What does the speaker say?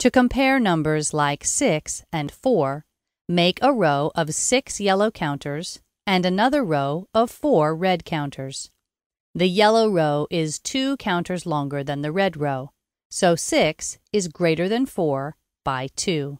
To compare numbers like 6 and 4, make a row of 6 yellow counters and another row of 4 red counters. The yellow row is 2 counters longer than the red row, so 6 is greater than 4 by 2.